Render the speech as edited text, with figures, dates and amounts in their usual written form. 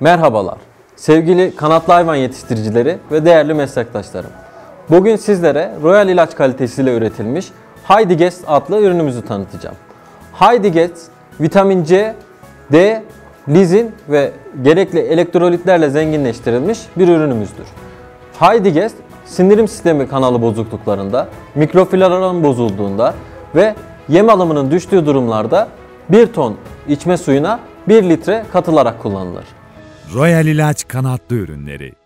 Merhabalar, sevgili kanatlı hayvan yetiştiricileri ve değerli meslektaşlarım. Bugün sizlere Royal İlaç kalitesiyle üretilmiş Hi-Digest adlı ürünümüzü tanıtacağım. Hi-Digest, vitamin C, D, lizin ve gerekli elektrolitlerle zenginleştirilmiş bir ürünümüzdür. Hi-Digest, sindirim sistemi kanalı bozukluklarında, mikrofloranın bozulduğunda ve yem alımının düştüğü durumlarda 1 ton içme suyuna 1 litre katılarak kullanılır. Royal İlaç kanatlı ürünleri